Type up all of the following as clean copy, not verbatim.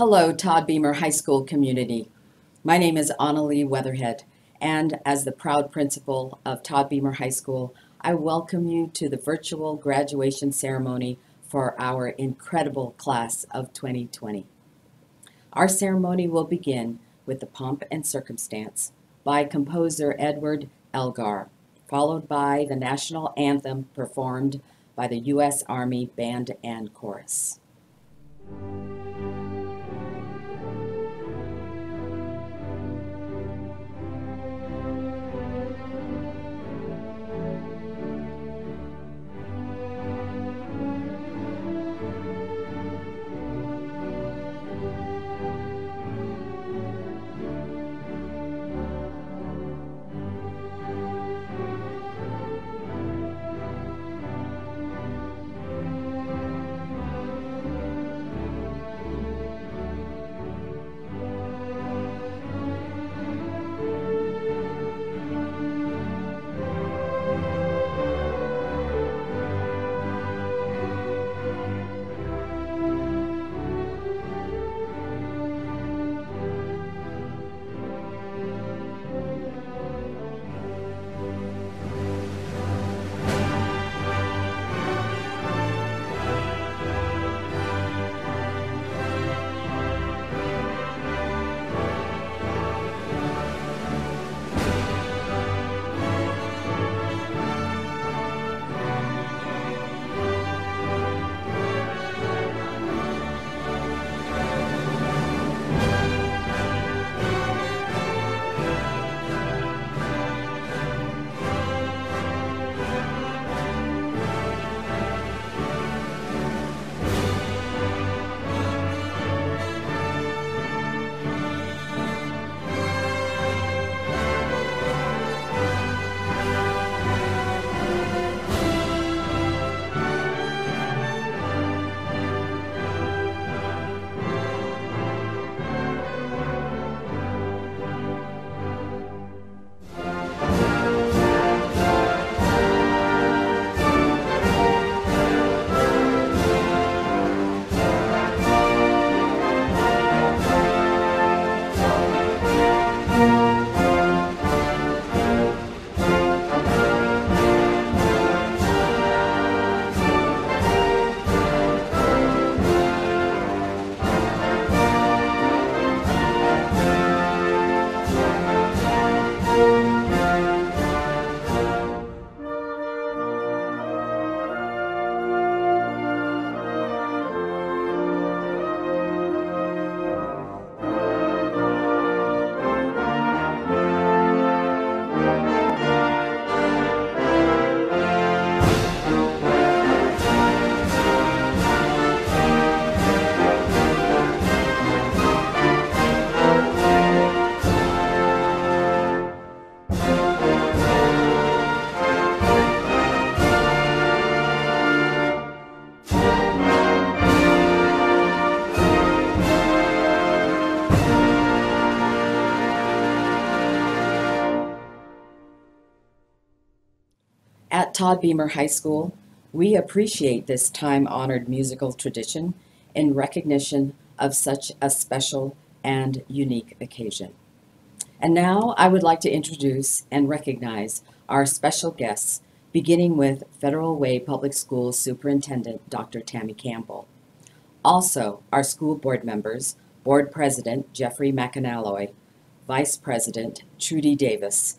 Hello, Todd Beamer High School community. My name is Annalie Weatherhead, and as the proud principal of Todd Beamer High School, I welcome you to the virtual graduation ceremony for our incredible class of 2020. Our ceremony will begin with the pomp and circumstance by composer Edward Elgar, followed by the national anthem performed by the U.S. Army Band and Chorus. At Todd Beamer High School, we appreciate this time-honored musical tradition in recognition of such a special and unique occasion. And now I would like to introduce and recognize our special guests, beginning with Federal Way Public Schools Superintendent Dr. Tammy Campbell. Also, our school board members, Board President Jeffrey McInally, Vice President Trudy Davis,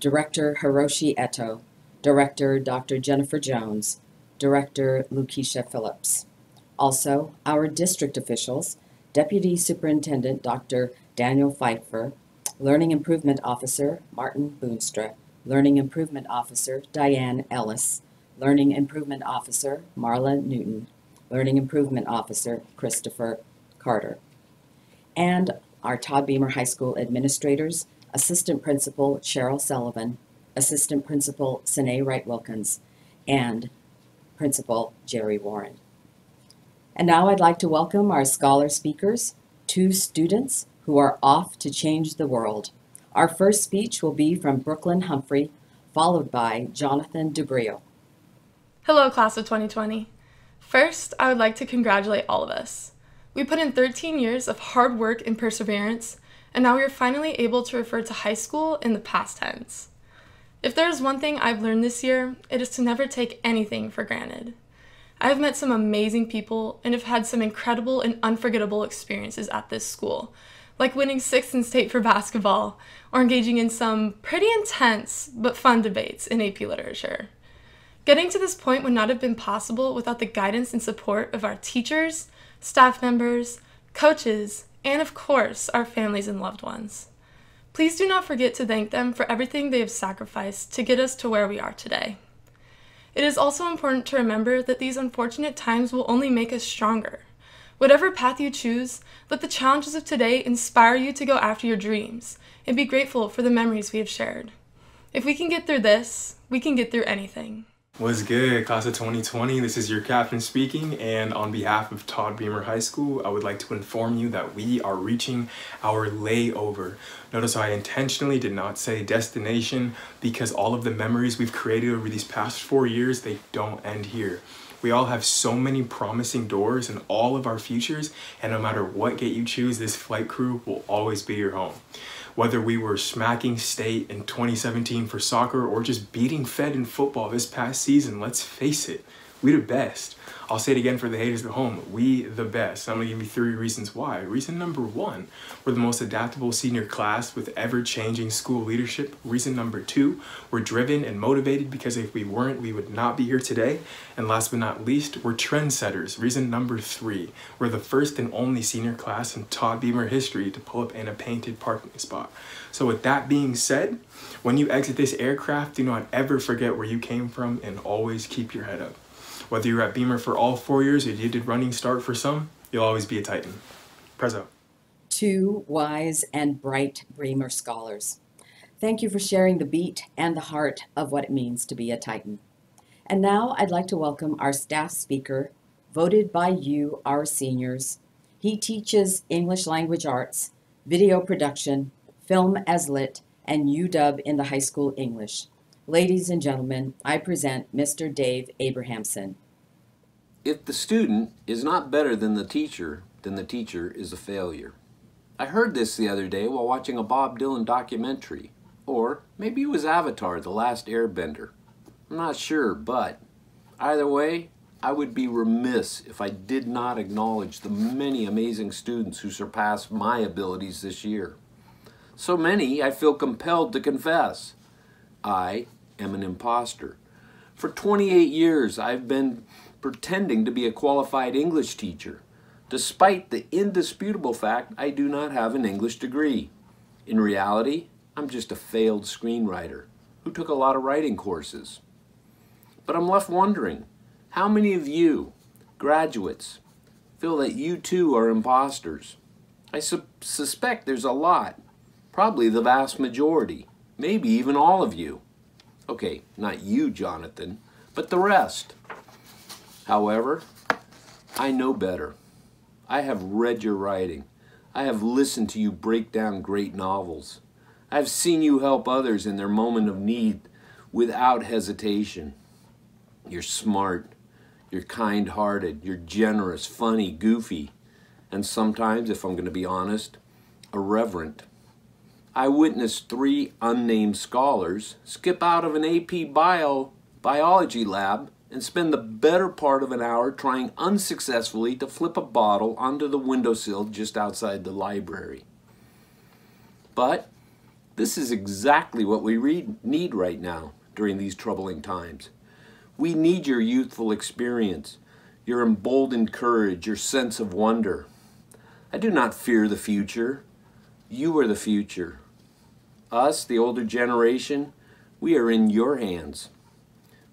Director Hiroshi Eto, Director Dr. Jennifer Jones, Director Lucisha Phillips. Also, our district officials, Deputy Superintendent Dr. Daniel Pfeiffer, Learning Improvement Officer Martin Boonstra, Learning Improvement Officer Diane Ellis, Learning Improvement Officer Marla Newton, Learning Improvement Officer Christopher Carter. And our Todd Beamer High School administrators, Assistant Principal Cheryl Sullivan, Assistant Principal Sine Wright-Wilkins, and Principal Jerry Warren. And now I'd like to welcome our scholar speakers, two students who are off to change the world. Our first speech will be from Brooklyn Humphrey, followed by Jonathan DeBrio. Hello, class of 2020. First, I would like to congratulate all of us. We put in 13 years of hard work and perseverance, and now we are finally able to refer to high school in the past tense. If there is one thing I've learned this year, it is to never take anything for granted. I have met some amazing people and have had some incredible and unforgettable experiences at this school, like winning sixth in state for basketball, or engaging in some pretty intense but fun debates in AP literature. Getting to this point would not have been possible without the guidance and support of our teachers, staff members, coaches, and of course, our families and loved ones. Please do not forget to thank them for everything they have sacrificed to get us to where we are today. It is also important to remember that these unfortunate times will only make us stronger. Whatever path you choose, let the challenges of today inspire you to go after your dreams and be grateful for the memories we have shared. If we can get through this, we can get through anything. What's good, class of 2020? This is your captain speaking, and on behalf of Todd Beamer High School, I would like to inform you that we are reaching our layover. Notice how I intentionally did not say destination, because all of the memories we've created over these past 4 years, they don't end here. We all have so many promising doors in all of our futures, and no matter what gate you choose, this flight crew will always be your home. Whether we were smacking state in 2017 for soccer or just beating Fed in football this past season, let's face it, we the best. I'll say it again for the haters at home, we the best. I'm gonna give you 3 reasons why. Reason number 1, we're the most adaptable senior class with ever-changing school leadership. Reason number 2, we're driven and motivated, because if we weren't, we would not be here today. And last but not least, we're trendsetters. Reason number 3, we're the first and only senior class in Todd Beamer history to pull up in a painted parking spot. So with that being said, when you exit this aircraft, do not ever forget where you came from and always keep your head up. Whether you're at Beamer for all 4 years or you did running start for some, you'll always be a Titan. Prezzo. 2 wise and bright Beamer scholars. Thank you for sharing the beat and the heart of what it means to be a Titan. And now I'd like to welcome our staff speaker, voted by you, our seniors. He teaches English language arts, video production, film as lit, and UW in the high school English. Ladies and gentlemen, I present Mr. Dave Abrahamson. If the student is not better than the teacher, then the teacher is a failure. I heard this the other day while watching a Bob Dylan documentary, or maybe it was Avatar, The Last Airbender. I'm not sure, but either way, I would be remiss if I did not acknowledge the many amazing students who surpassed my abilities this year. So many, I feel compelled to confess, I am an imposter. For 28 years, I've been pretending to be a qualified English teacher, despite the indisputable fact I do not have an English degree. In reality, I'm just a failed screenwriter who took a lot of writing courses. But I'm left wondering, how many of you, graduates, feel that you too are imposters? I suspect there's a lot, probably the vast majority. Maybe even all of you. Okay, not you, Jonathan, but the rest. However, I know better. I have read your writing. I have listened to you break down great novels. I have seen you help others in their moment of need without hesitation. You're smart. You're kind-hearted. You're generous, funny, goofy, and sometimes, if I'm going to be honest, irreverent. I witnessed 3 unnamed scholars skip out of an AP biology lab and spend the better part of an hour trying unsuccessfully to flip a bottle onto the windowsill just outside the library. But this is exactly what we need right now during these troubling times. We need your youthful experience, your emboldened courage, your sense of wonder. I do not fear the future. You are the future. Us, the older generation, we are in your hands,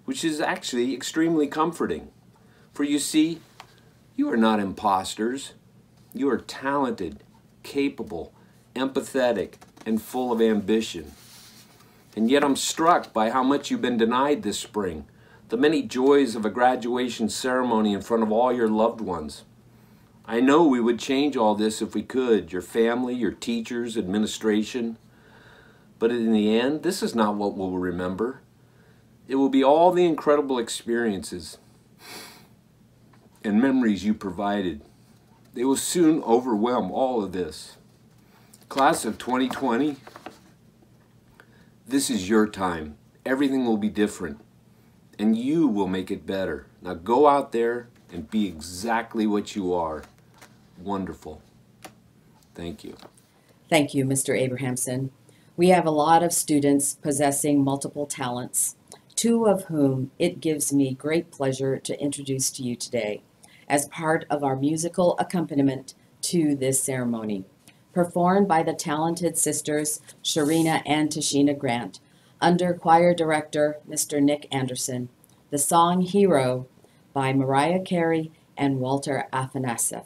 which is actually extremely comforting. For you see, you are not imposters. You are talented, capable, empathetic, and full of ambition. And yet I'm struck by how much you've been denied this spring, the many joys of a graduation ceremony in front of all your loved ones. I know we would change all this if we could, your family, your teachers, administration. But in the end, this is not what we'll remember. It will be all the incredible experiences and memories you provided, They will soon overwhelm all of this. Class of 2020, this is your time. Everything will be different, and you will make it better. Now go out there and be exactly what you are. Wonderful. Thank you. Thank you, Mr. Abrahamson. We have a lot of students possessing multiple talents, two of whom it gives me great pleasure to introduce to you today as part of our musical accompaniment to this ceremony, performed by the talented sisters Sharina and Tashina Grant, under choir director Mr. Nick Anderson, the song Hero by Mariah Carey and Walter Afanasieff.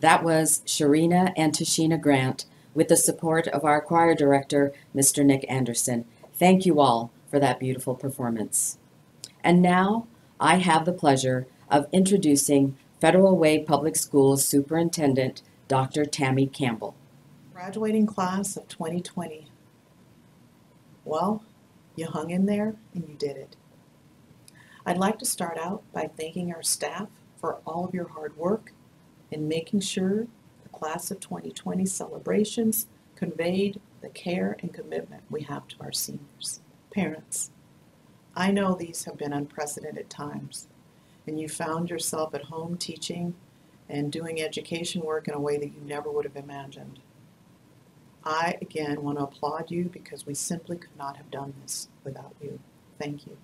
That was Sharina and Tashina Grant, with the support of our choir director, Mr. Nick Anderson. Thank you all for that beautiful performance. And now I have the pleasure of introducing Federal Way Public Schools Superintendent, Dr. Tammy Campbell. Graduating class of 2020. Well, you hung in there and you did it. I'd like to start out by thanking our staff for all of your hard work in making sure the class of 2020 celebrations conveyed the care and commitment we have to our seniors. Parents, I know these have been unprecedented times, and you found yourself at home teaching and doing education work in a way that you never would have imagined. I, again, want to applaud you because we simply could not have done this without you. Thank you.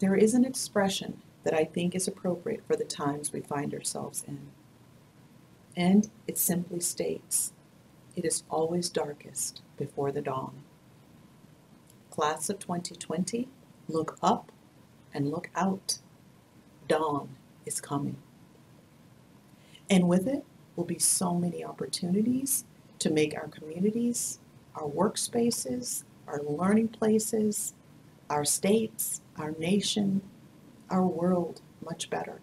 There is an expression that I think is appropriate for the times we find ourselves in, and it simply states, it is always darkest before the dawn. Class of 2020, look up and look out. Dawn is coming. And with it will be so many opportunities to make our communities, our workspaces, our learning places, our states, our nation, our world much better.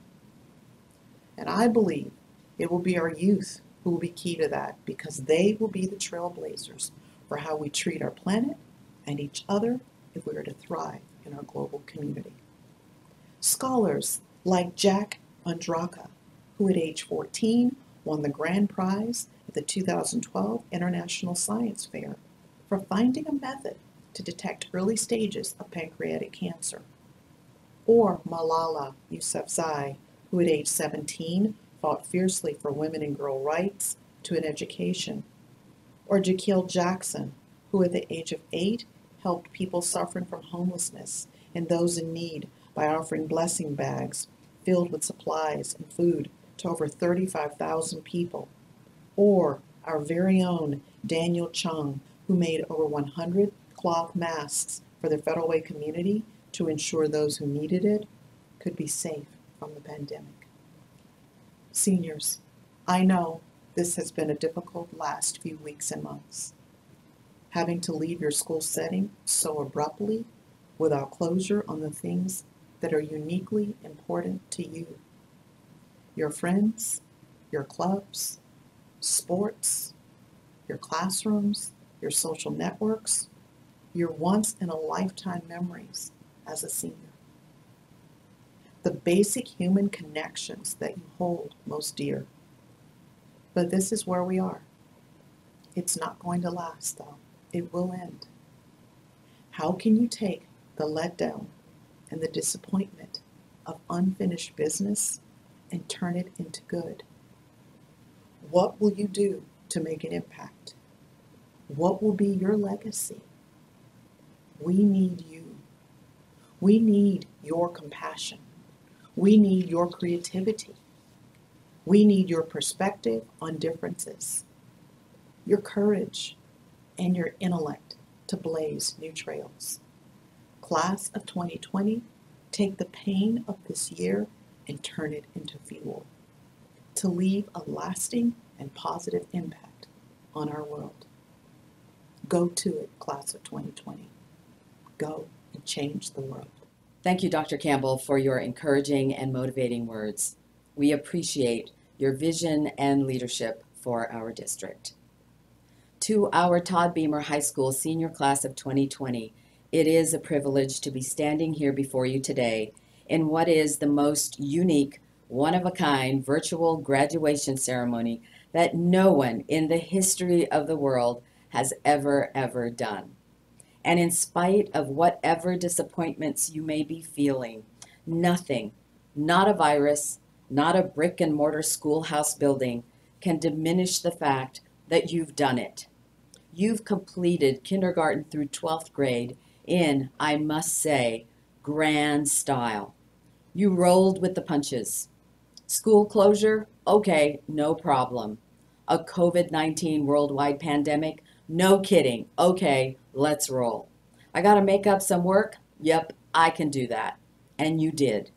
And I believe it will be our youth who will be key to that, because they will be the trailblazers for how we treat our planet and each other if we are to thrive in our global community. Scholars like Jack Andraka, who at age 14 won the grand prize at the 2012 International Science Fair for finding a method to detect early stages of pancreatic cancer. Or Malala Yousafzai, who at age 17 fought fiercely for women and girl rights to an education. Or Ja'Kiel Jackson, who at the age of 8 helped people suffering from homelessness and those in need by offering blessing bags filled with supplies and food to over 35,000 people. Or our very own Daniel Chung, who made over 100 cloth masks for the Federal Way community to ensure those who needed it could be safe from the pandemic. Seniors, I know this has been a difficult last few weeks and months. Having to leave your school setting so abruptly without closure on the things that are uniquely important to you. Your friends, your clubs, sports, your classrooms, your social networks, your once-in-a-lifetime memories as a senior. The basic human connections that you hold most dear. But this is where we are. It's not going to last, though. It will end. How can you take the letdown and the disappointment of unfinished business and turn it into good? What will you do to make an impact? What will be your legacy? We need you. We need your compassion. We need your creativity. We need your perspective on differences, your courage, and your intellect to blaze new trails. Class of 2020, take the pain of this year and turn it into fuel to leave a lasting and positive impact on our world. Go to it, class of 2020. Go and change the world. Thank you, Dr. Campbell, for your encouraging and motivating words. We appreciate your vision and leadership for our district. To our Todd Beamer High School senior class of 2020, it is a privilege to be standing here before you today in what is the most unique, one-of-a-kind virtual graduation ceremony that no one in the history of the world has ever done. And in spite of whatever disappointments you may be feeling, nothing, not a virus, not a brick and mortar schoolhouse building, can diminish the fact that you've done it. You've completed kindergarten through 12th grade in, I must say, grand style. You rolled with the punches. School closure? Okay, no problem. A COVID-19 worldwide pandemic? No kidding. Okay, let's roll. I gotta make up some work? Yep, I can do that. And you did.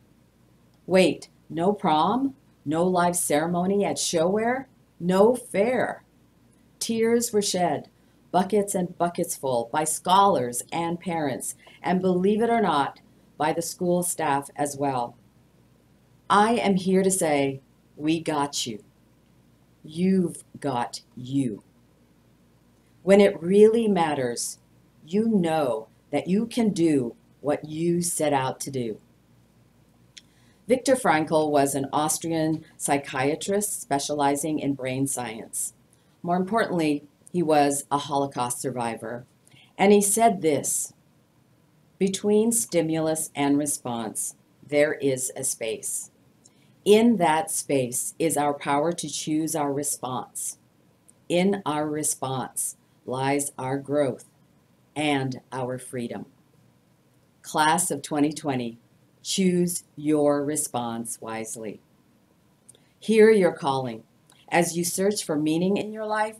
Wait, no prom? No live ceremony at Showwear, no fair. Tears were shed, buckets and buckets full, by scholars and parents, and believe it or not, by the school staff as well. I am here to say, we got you. You've got you. When it really matters, you know that you can do what you set out to do. Viktor Frankl was an Austrian psychiatrist specializing in brain science. More importantly, he was a Holocaust survivor. And he said this, "Between stimulus and response, there is a space. In that space is our power to choose our response. In our response lies our growth and our freedom." Class of 2020, choose your response wisely. Hear your calling. As you search for meaning in your life,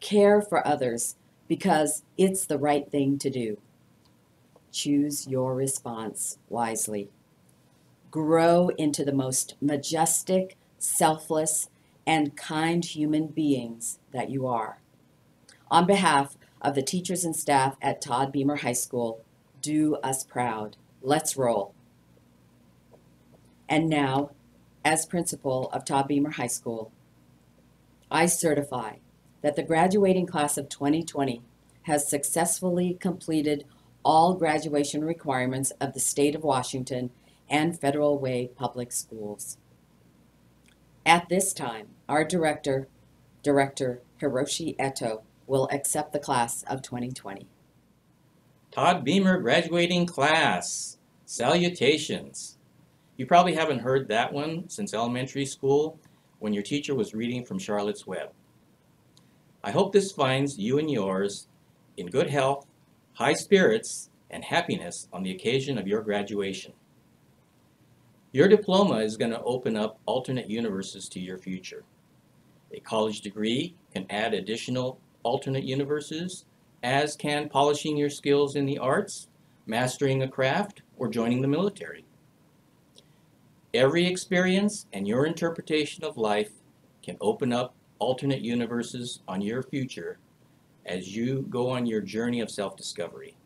care for others because it's the right thing to do. Choose your response wisely. Grow into the most majestic, selfless, and kind human beings that you are. On behalf of the teachers and staff at Todd Beamer High School, do us proud. Let's roll. And now, as principal of Todd Beamer High School, I certify that the graduating class of 2020 has successfully completed all graduation requirements of the state of Washington and Federal Way Public Schools. At this time, our director, Director Hiroshi Eto, will accept the class of 2020. Todd Beamer graduating class, salutations. You probably haven't heard that one since elementary school when your teacher was reading from Charlotte's Web. I hope this finds you and yours in good health, high spirits, and happiness on the occasion of your graduation. Your diploma is going to open up alternate universes to your future. A college degree can add additional alternate universes, as can polishing your skills in the arts, mastering a craft, or joining the military. Every experience and your interpretation of life can open up alternate universes on your future as you go on your journey of self-discovery.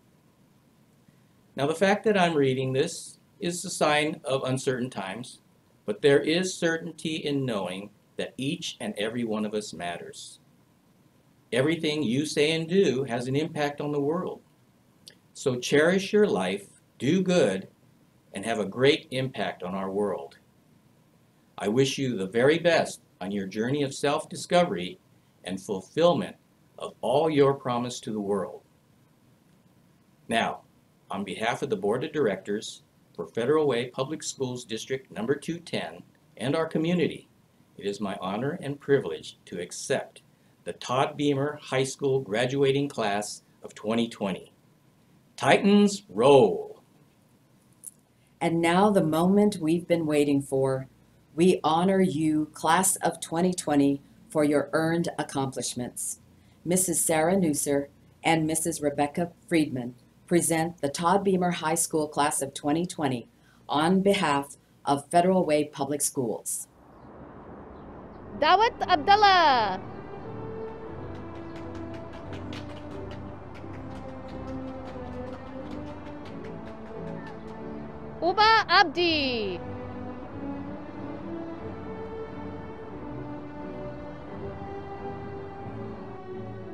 Now, the fact that I'm reading this is a sign of uncertain times, but there is certainty in knowing that each and every one of us matters. Everything you say and do has an impact on the world. So cherish your life, do good, and have a great impact on our world. I wish you the very best on your journey of self-discovery and fulfillment of all your promise to the world. Now, on behalf of the Board of Directors for Federal Way Public Schools District Number 210 and our community, it is my honor and privilege to accept the Todd Beamer High School graduating class of 2020. Titans roll! And now the moment we've been waiting for. We honor you, class of 2020, for your earned accomplishments. Mrs. Sarah Neuser and Mrs. Rebecca Friedman present the Todd Beamer High School Class of 2020 on behalf of Federal Way Public Schools. Dawat Abdallah. Uba Abdi.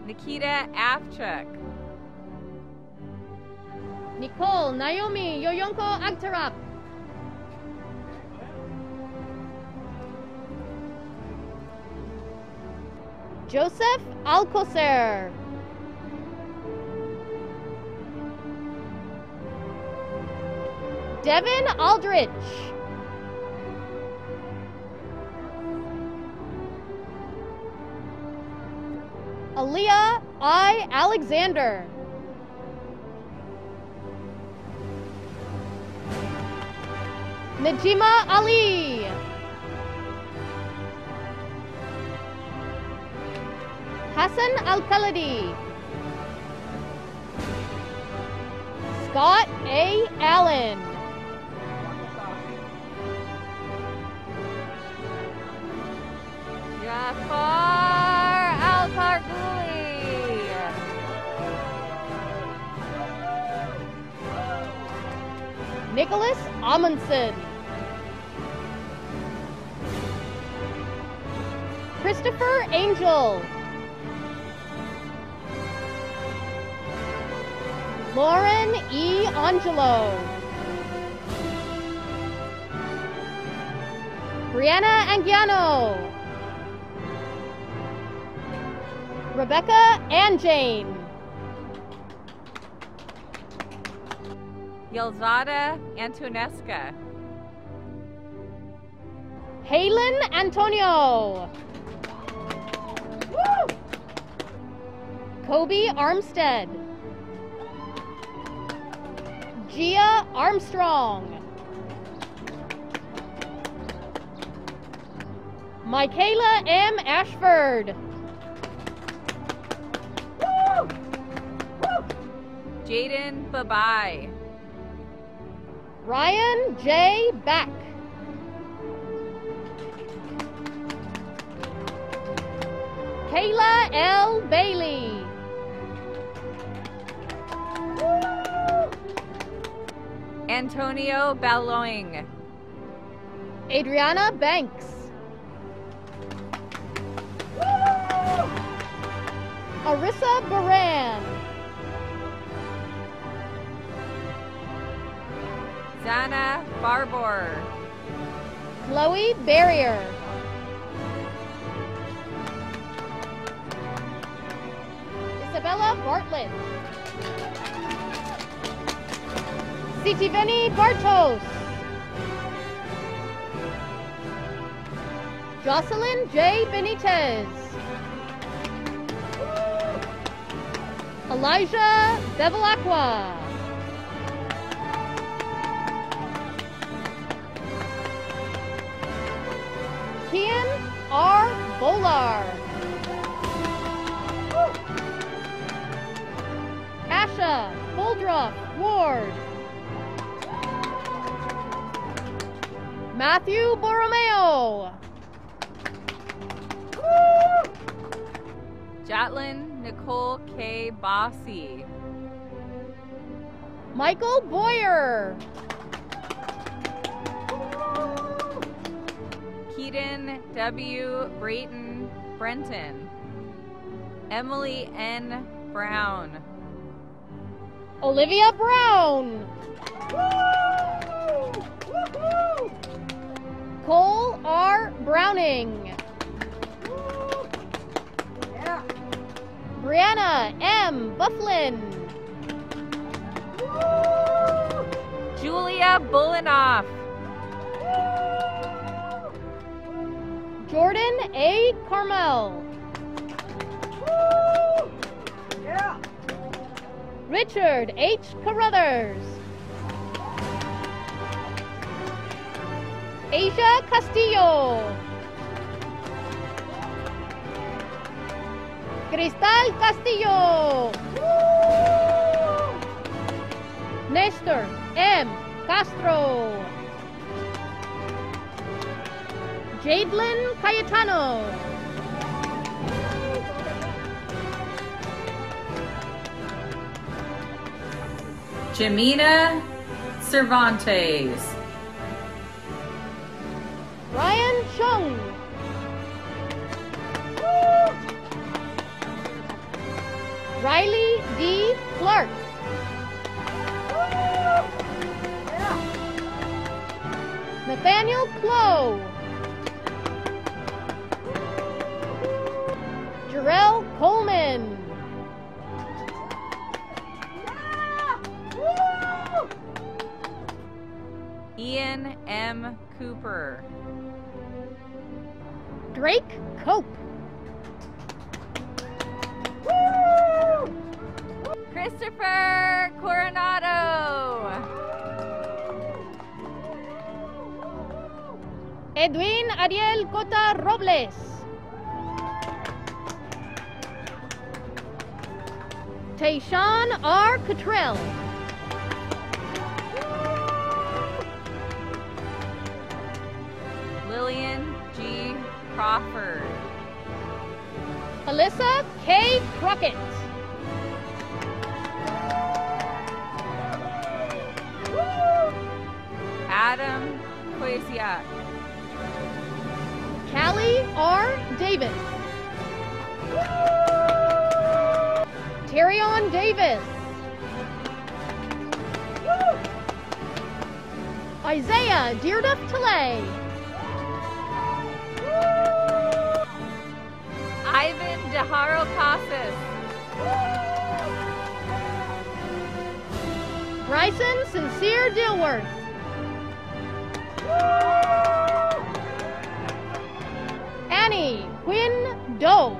Nikita Afchuk. Nicole Naomi Yoyonko Agtarap. Joseph Alcocer. Devin Aldrich. Aaliyah I. Alexander. Najima Ali. Hassan Al-Khalidi. Scott A. Allen. Jafar Al-Pargouli. Nicholas Amundsen. Christopher Angel. Lauren E. Angelo. Brianna Angiano. Rebecca and Jane. Yelzada Antonesca. Halen Antonio. Woo! Kobe Armstead. Gia Armstrong. Michaela M. Ashford. Jaden Babai. Ryan J. Back. Kayla L. Bailey. Antonio Balloing. Adriana Banks. Arissa Baran. Zana Barbour. Chloe Barrier. Isabella Bartlett. Sitiveni Bartos. Jocelyn J. Benitez. Elijah Bevilacqua. Kian R. Bolar. Asha Boldruff Ward. Matthew Borromeo. Jatlin Nicole K. Bossy. Michael Boyer. Keaton W. Brenton. Emily N. Brown. Olivia Brown. Cole R. Browning. Brianna M. Bufflin. Woo! Julia Bulanoff. Jordan A. Carmel. Yeah. Richard H. Carruthers. Asia Castillo. Cristal Castillo. Woo! Nestor M. Castro. Jadlyn Cayetano. Jemina Cervantes. Ryan Chung. Riley D. Clark. Yeah. Nathaniel Clow. Jarrell Coleman. Yeah. Ian M. Cooper. Drake Cope. Christopher Coronado. Edwin Ariel Cota Robles. Tayshawn R. Cottrell. Lillian G. Crawford. Alyssa K. Crockett. Adam Kwesiak. Callie R. Davis. Terrion Davis. Isaiah Dearduff Tilley. Ivan Dejaro Casas. Bryson Sincere Dilworth. Annie Quinn Doe.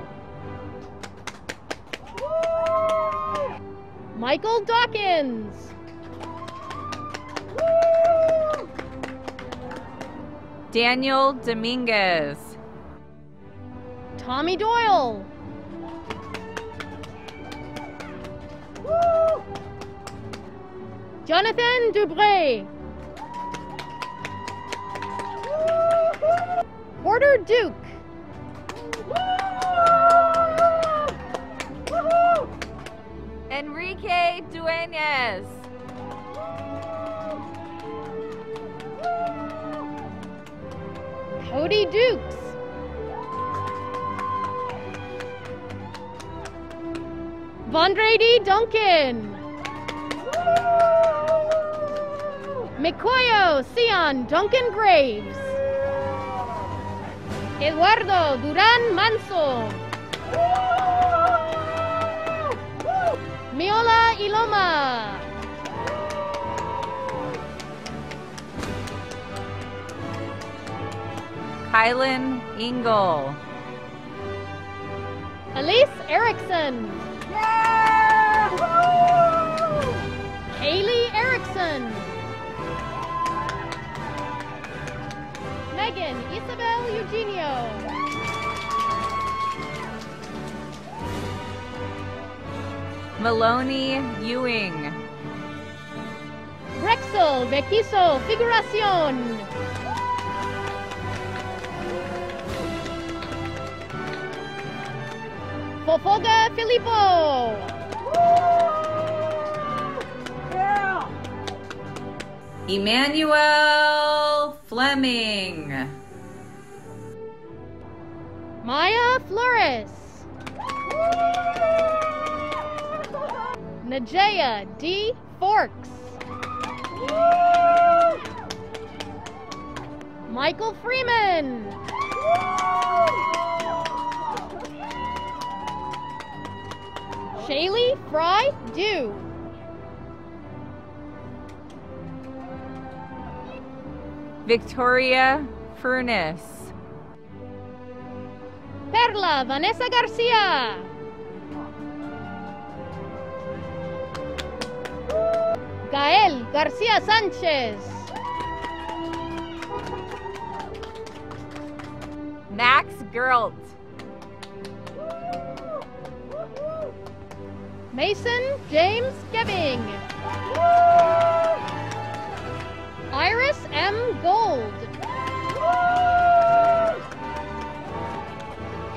Michael Dawkins. Daniel Dominguez. Tommy Doyle. Jonathan Dubray. Porter Duke. Enrique Dueñas. Cody Dukes. Vondre D. Duncan. Mikoyo Sion Duncan Graves. Eduardo Duran Manso. Miola Iloma. Kylan Engel. Elise Erickson. Yeah! Kaylee Erickson. Megan Isabel Eugenio. Maloney Ewing. Rexel Bequiso Figuracion. Fofoga Filippo. Yeah. Emmanuel Fleming. Maya Flores. Najea D. Forks. Michael Freeman. Shaylee Fry Dew. Victoria Furness. Perla Vanessa Garcia. Gael Garcia Sanchez. Max Geralt. Mason James Gebbing. Iris M. Gold.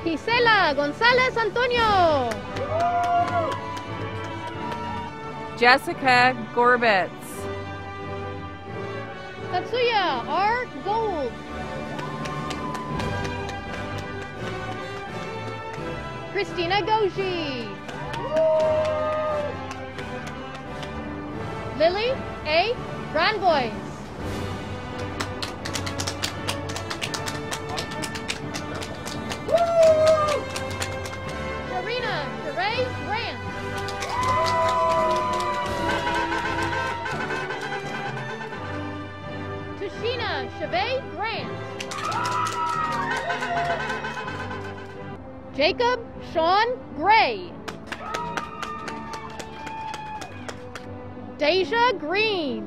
Gisela Gonzalez Antonio. Jessica Gorbitz. Tatsuya R. Gold. Christina Goji. Lily A. Granbois. Sharina Grant. Tashina Chavez Grant. Jacob Sean Gray. Deja Green.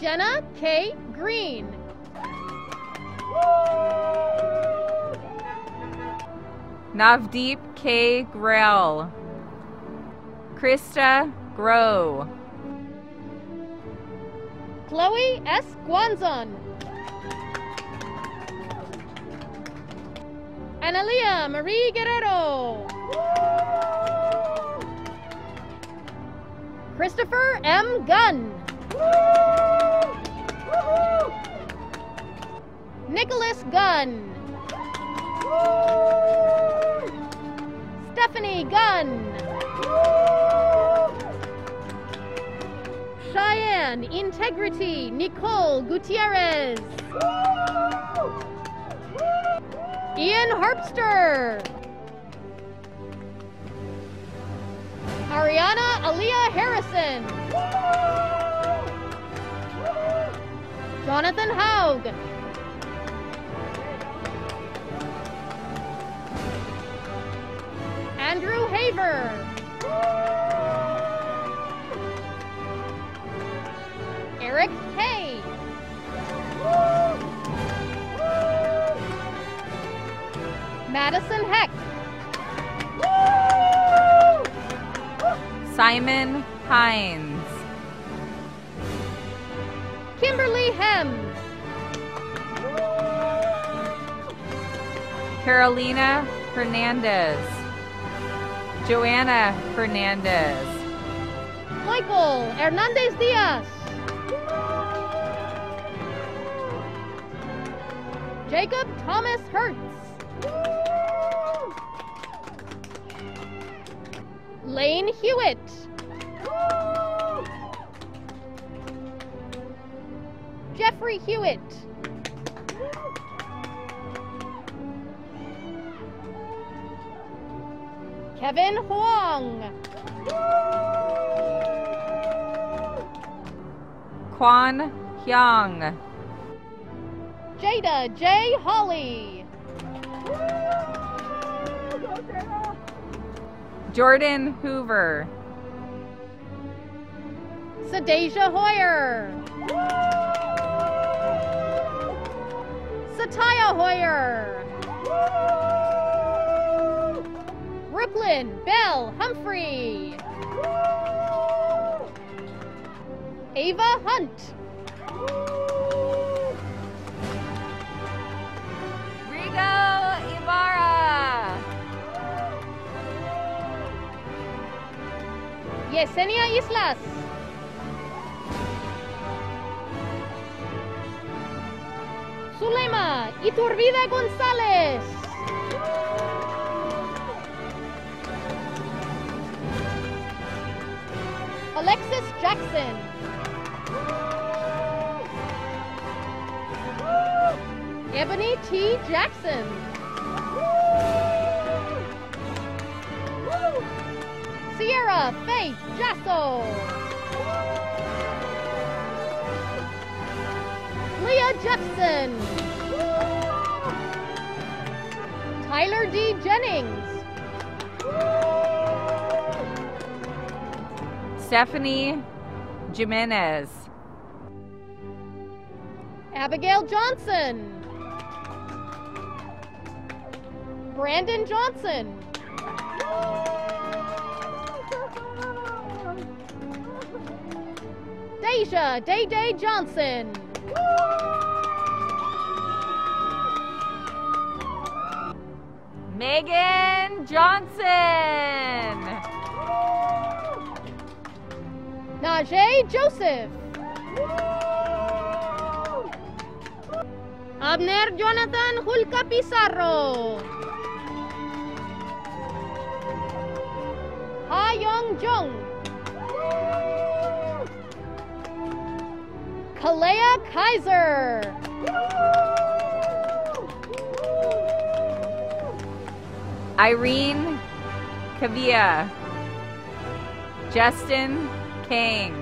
Jenna K. Green. Navdeep K. Grell. Krista Groh. Chloe S. Guanzon. and Aaliyah Marie Guerrero. Christopher M. Gunn. Nicholas Gunn. Stephanie Gunn. Cheyenne Integrity Nicole Gutierrez. Ian Harpster. Ariana Aaliyah Harrison. Jonathan Haug. Andrew Haver. Eric Kay. Madison Heck. Simon Hines. Kimberly Hem. Carolina Hernandez. Joanna Fernandez. Michael Hernandez Diaz. Jacob Thomas Hertz. Lane Hewitt. Jeffrey Hewitt. Kevin Huang. Quan Hyang. Jada J. Holly. Jordan Hoover. Sadeja Hoyer. Satya Hoyer. Riplin Bell Humphrey. Ava Hunt. Rigo Ibarra. Yesenia Islas. Zulema Iturbide González. Alexis Jackson. Ebony T. Jackson. Sierra Faith Jasso. Leah Jepson. Tyler D. Jennings. Stephanie Jimenez. Abigail Johnson. Brandon Johnson. Deja Day Day Johnson. Megan Johnson. Najee Joseph. Abner Jonathan Julca Pizarro. Ha Young Jung. Kalea Kaiser. Irene Kavia. Justin King.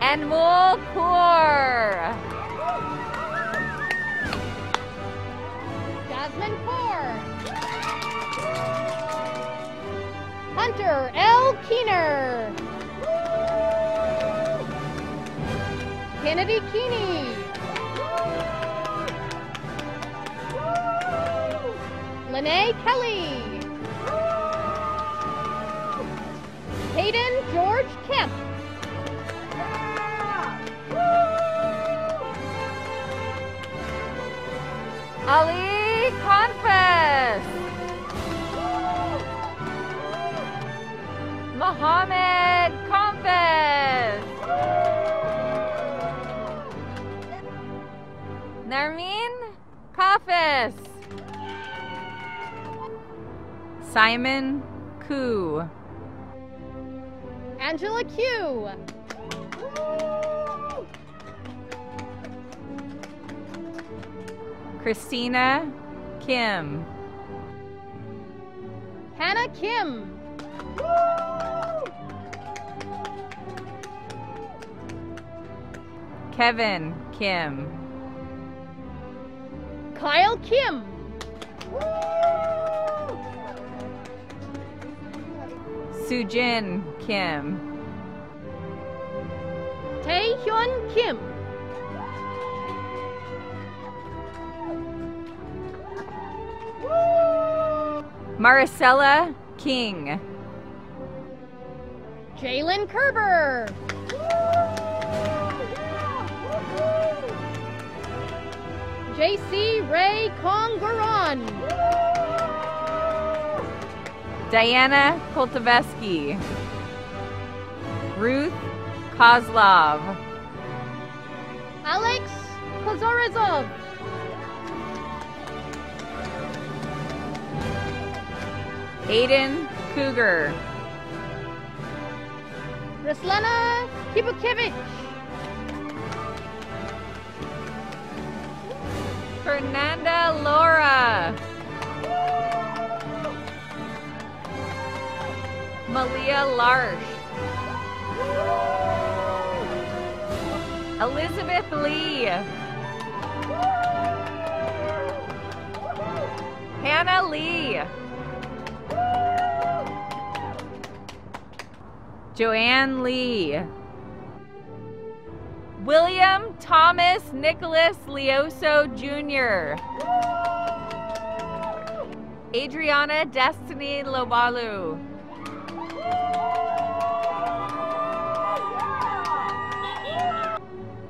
Anmol Kaur. Jasmine Kaur. Hunter L. Keener. Kennedy Keeney. Lene Kelly. Hayden George Kemp. Ali City Conference. Mohammed Conference. Narmin Conference. Simon Koo. Angela Q. Christina Kim. Hannah Kim. Kevin Kim. Kyle Kim. Sujin Kim. Taehyun Kim. Maricela King. Jalen Kerber. JC Ray Kongaran. Diana Koltoveski. Ruth Kozlov. Alex Kozorizov. Aiden Cougar. Ruslana Kibukevich. Fernanda Laura. Malia Larsh. Elizabeth Lee. Hannah Lee. Joanne Lee. William Thomas Nicholas Leoso Jr. Adriana Destiny Lobalu.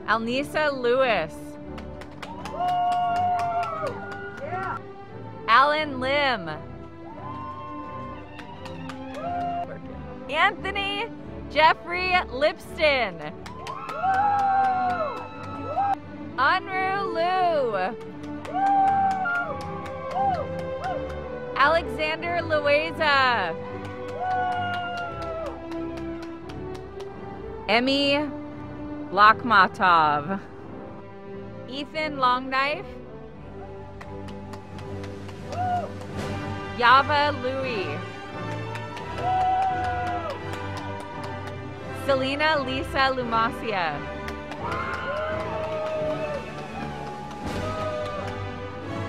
Alnisa Lewis. Alan Lim. Anthony Jeffrey Lipston. Anru Lu. Alexander Loaiza. Emmy Lakhmatov. Ethan Longknife. Yava Louie. Selena Lisa Lumacia.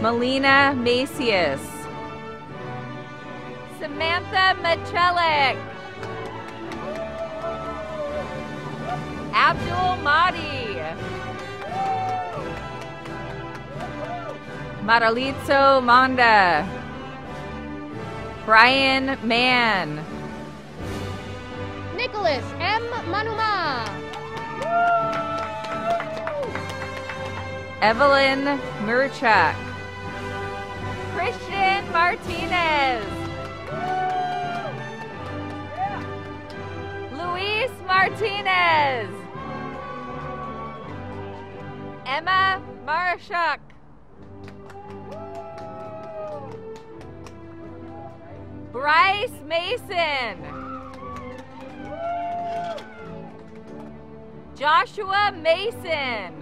Melina Macias. Samantha Michelek. Abdul Mahdi. Maralitzo Manda. Brian Mann. Nicholas M. Manuma. Evelyn Murchak. Christian Martinez. Luis Martinez. Emma Marashuk. Bryce Mason. Joshua Mason.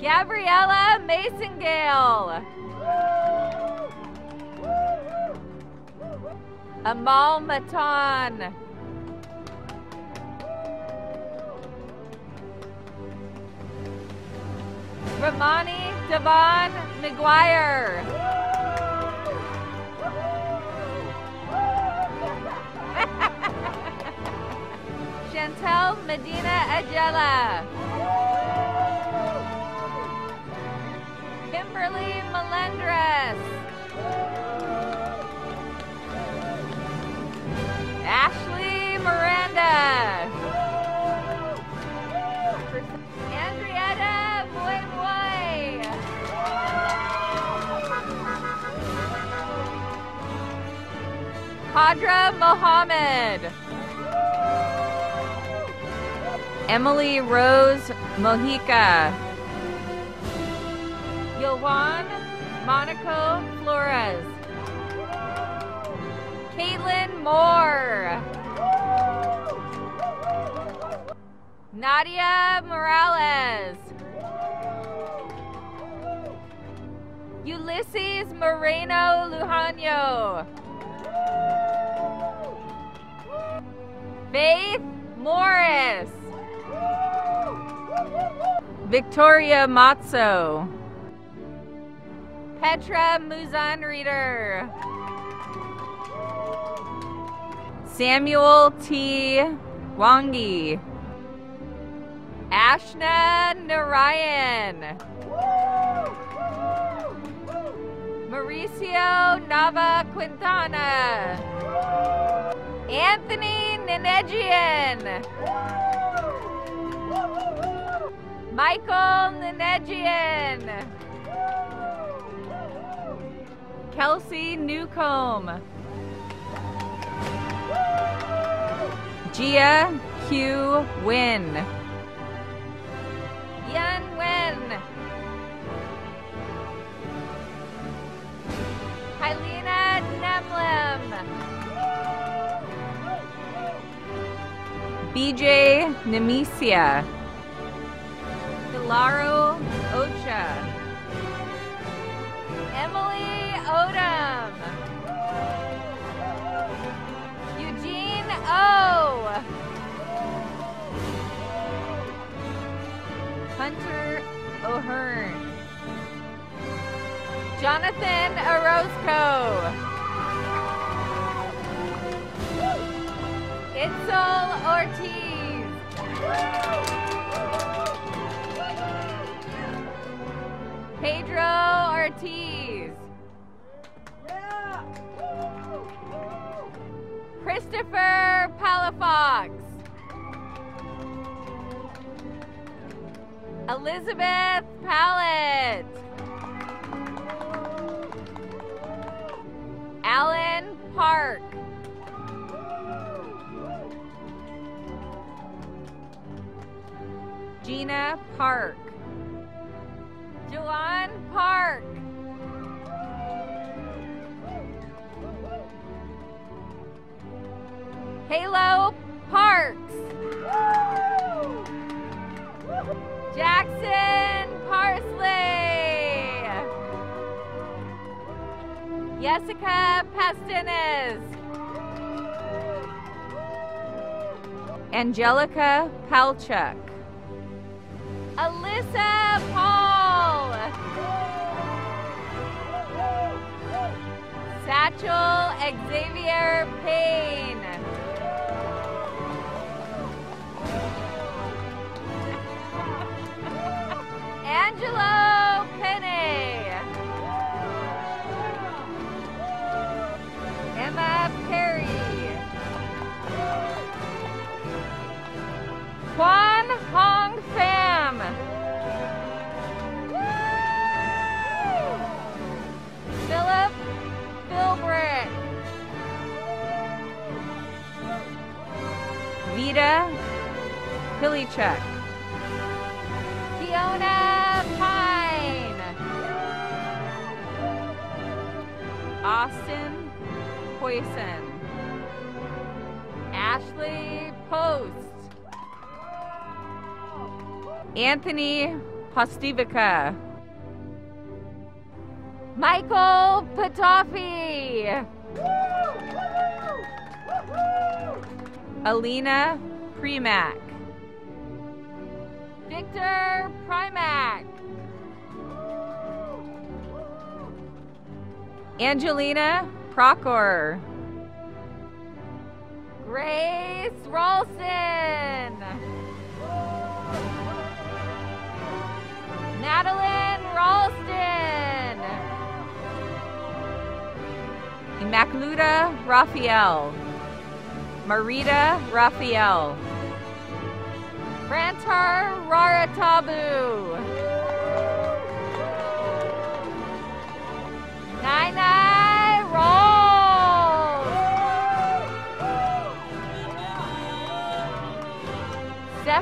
Gabriella Masongale. Amal Matan. Ramani Devon McGuire. Chantel Medina Ajela. Kimberly Melendres. Ashley Miranda. Andrietta Moy Moy. Hadra Mohammed. Emily Rose Mojica. Yohan Monaco Flores. Caitlin Moore. Nadia Morales. Ulysses Moreno Lujano. Faith Morris. Victoria Matzo. Petra Muzanreader. Samuel T. Wangi. Ashna Narayan. Mauricio Nava Quintana. Anthony Nenegian. Michael Nenegian. Kelsey Newcomb. Gia Q. Nguyen. Yan Nguyen. Hylena Nemlem. BJ Nemesia. Hilaro Ocha. Emily Odom. Eugene O. Hunter O'Hearn. Jonathan Orozco. Itzel Ortiz. Pedro Ortiz. Christopher Palafox. Elizabeth Pallett. Alan Park. Gina Park. Joanne Park. Halo Parks. Jackson Parsley. Jessica Pastinas. Angelica Palchuk. Alyssa Paul. Satchel Xavier Payne. Angelo Penne. Emma Perry. Quan Hong Pham. Philip Philbrick. Vita Pilichuk. Fiona Pine. Austin Poison. Ashley Post. Anthony Postivica. Michael Patoffi. Alina Primack. Victor Primack. Angelina Procor. Grace Ralston. Madeline Ralston. Immaculata Raphael. Marita Raphael. Frantar Raratabu. Nina Roll.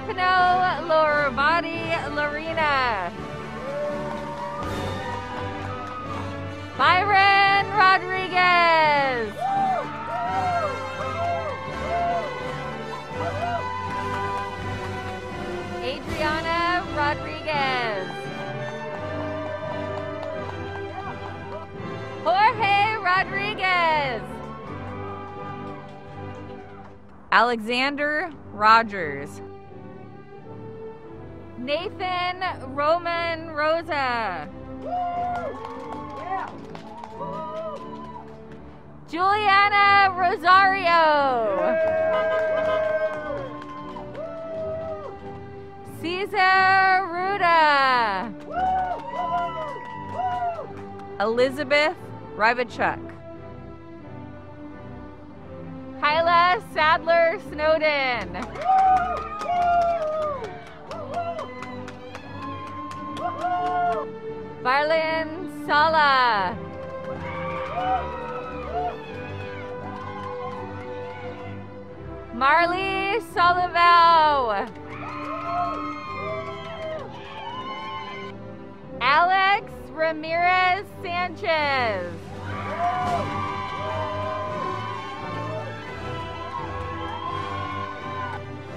Stefano Lorabati Lorena. Byron Rodriguez. Adriana Rodriguez. Jorge Rodriguez. Alexander Rogers. Nathan Roman Rosa. Juliana Rosario. Cesar Ruda. Elizabeth Rybachuk. Kyla Sadler Snowden. Marlon Sala. Marley Solivow. Alex Ramirez Sanchez.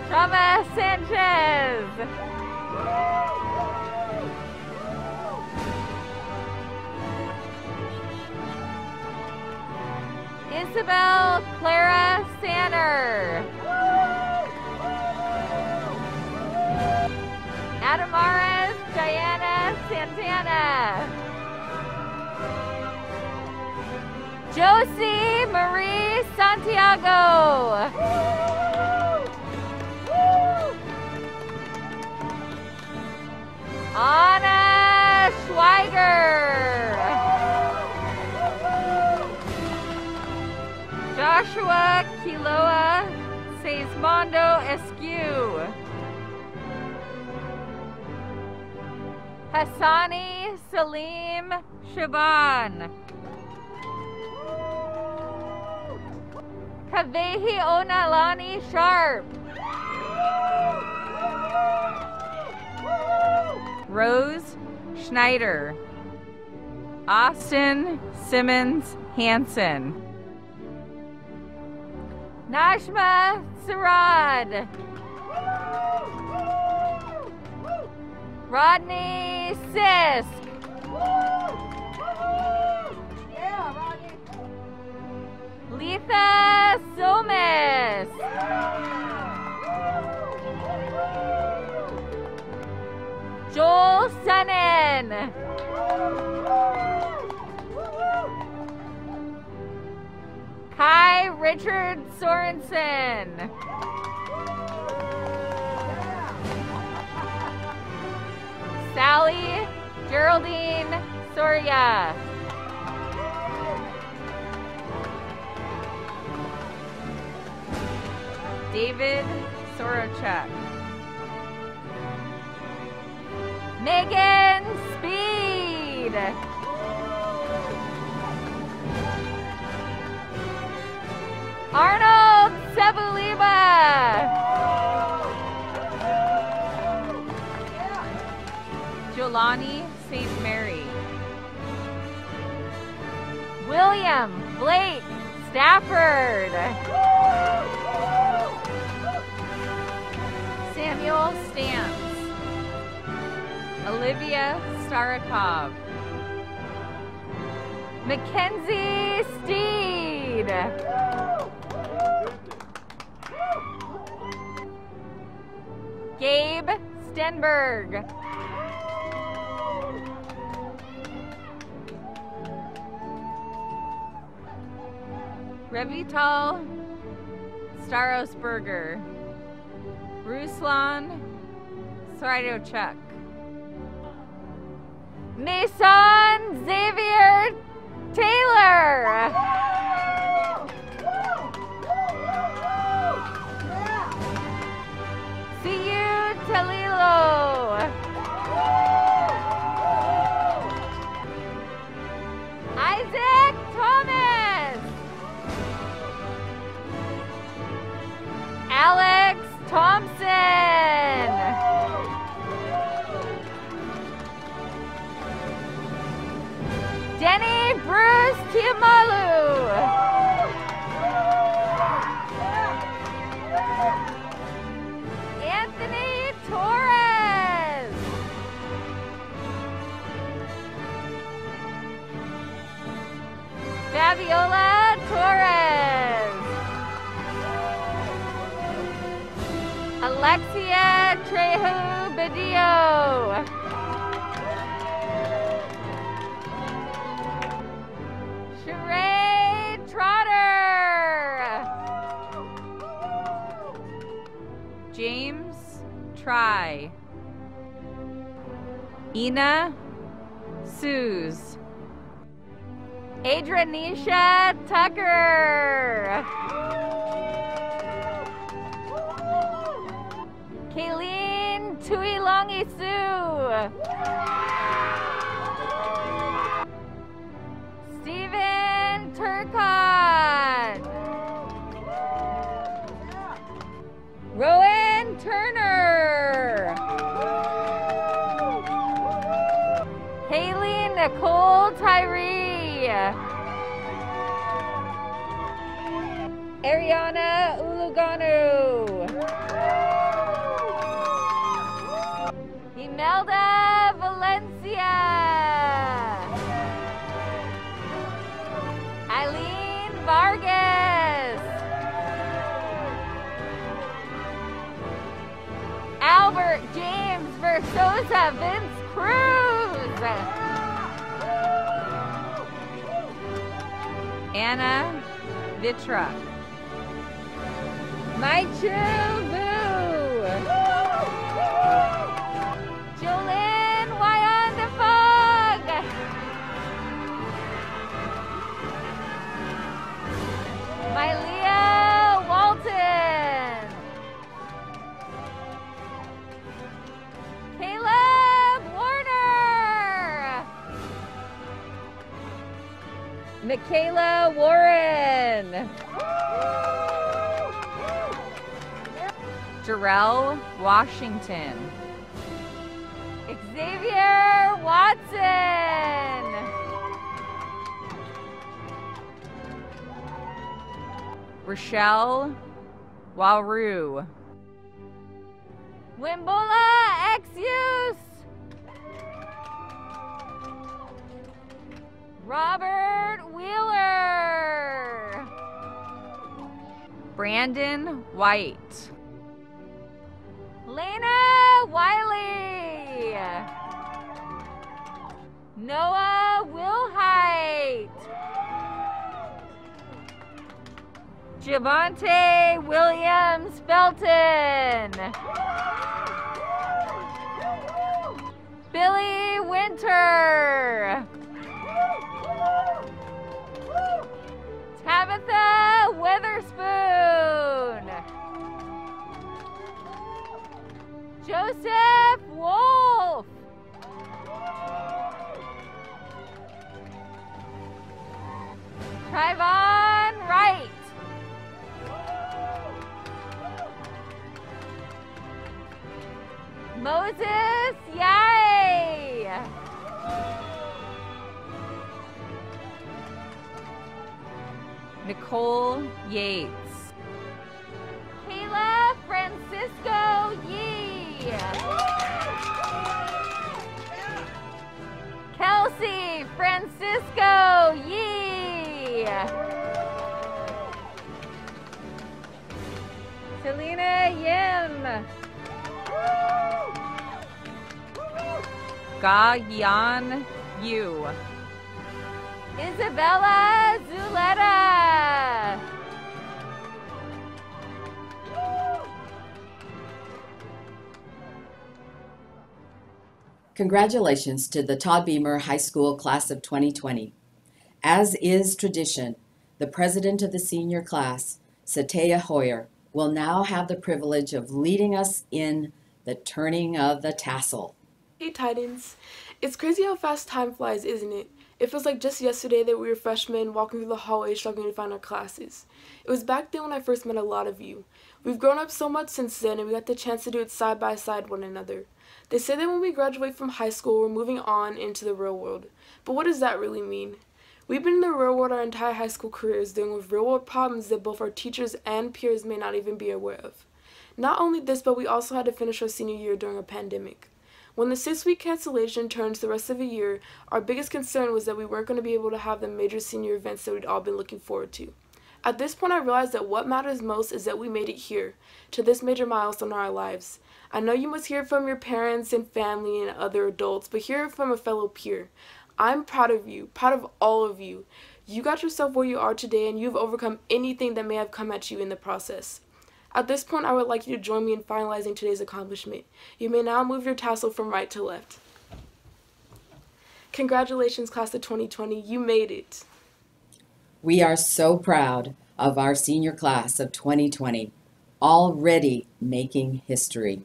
Thomas Sanchez. Isabel Clara Sanner. Adamaris Diana Santana. Josie Marie Santiago. Anna Schweiger. Joshua Quiloa Seismondo Eskew. Hassani Salim Shaban. Kavehi Onalani Sharp. Rose Schneider. Austin Simmons Hansen. Najma Sarad. Rodney Sisk. Letha Somes. Joel Sonnen. Kai Richard Sorensen. Sally Geraldine Soria. David Sorochuk. Megan Speed. Arnold Sebuleba. Jelani St. Mary. William Blake Stafford. Samuel Stamps. Olivia Starikov. Mackenzie Steed. Gabe Stenberg. Revital Starosberger. Ruslan Sridochuk. Mason Xavier Taylor. C.U. Talilo. Isaac Thomas. Alex Thompson. Jenny Bruce Tiamalu. Anthony Torres. Fabiola Torres. Alexia Trejo Badillo. Sheree Trotter. James Try. Ina Suze. Adrianisha Tucker. Kayleen Tuilongisu. Steven Turcotte. Rowan Turner. Haley Nicole Tyree. Ariana Uluganu. Imelda Valencia. Eileen Vargas. Albert James Versosa Vince Cruz. Anna Vitra. Maichu Vu. Jolene Wyandefog. Mylea Walton. Caleb Warner. Michaela Warren. Jarrell Washington. Xavier Watson. Rochelle Waru. Wimbola Exius. Robert Wheeler. Brandon White. Lena Wiley. Noah Wilhite. Javonte Williams Felton. Billy Winter. Tabitha Witherspoon. Joseph Wolf. Trayvon Wright. Moses Yay. Nicole Yates. Kayla Francisco Yee. Kelsey Francisco Yee. Selena Yim. Ga Yan Yu. Isabella Zuleta. Congratulations to the Todd Beamer High School Class of 2020. As is tradition, the president of the senior class, Satya Hoyer, will now have the privilege of leading us in the turning of the tassel. Hey Titans, it's crazy how fast time flies, isn't it? It feels like just yesterday that we were freshmen walking through the hallway struggling to find our classes. It was back then when I first met a lot of you. We've grown up so much since then, and we got the chance to do it side by side one another. They say that when we graduate from high school, we're moving on into the real world. But what does that really mean? We've been in the real world our entire high school careers, dealing with real world problems that both our teachers and peers may not even be aware of. Not only this, but we also had to finish our senior year during a pandemic. When the 6-week cancellation turned to the rest of the year, our biggest concern was that we weren't going to be able to have the major senior events that we'd all been looking forward to. At this point, I realized that what matters most is that we made it here, to this major milestone in our lives. I know you must hear it from your parents and family and other adults, but hear it from a fellow peer. I'm proud of you, proud of all of you. You got yourself where you are today, and you've overcome anything that may have come at you in the process. At this point, I would like you to join me in finalizing today's accomplishment. You may now move your tassel from right to left. Congratulations, class of 2020. You made it. We are so proud of our senior class of 2020, already making history.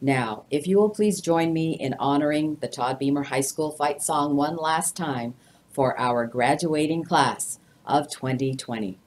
Now, if you will please join me in honoring the Todd Beamer High School fight song one last time for our graduating class of 2020.